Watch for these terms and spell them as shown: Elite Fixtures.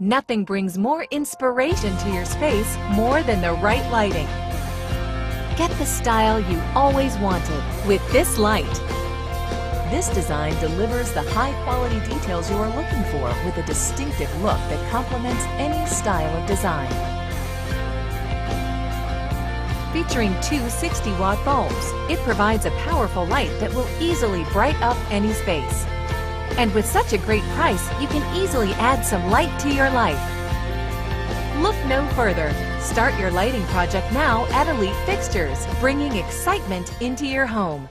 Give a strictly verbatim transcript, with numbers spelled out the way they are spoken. Nothing brings more inspiration to your space more than the right lighting. Get the style you always wanted with this light. This design delivers the high-quality details you are looking for with a distinctive look that complements any style of design. Featuring two sixty-watt bulbs, it provides a powerful light that will easily bright up any space. And with such a great price, you can easily add some light to your life. Look no further. Start your lighting project now at Elite Fixtures, bringing excitement into your home.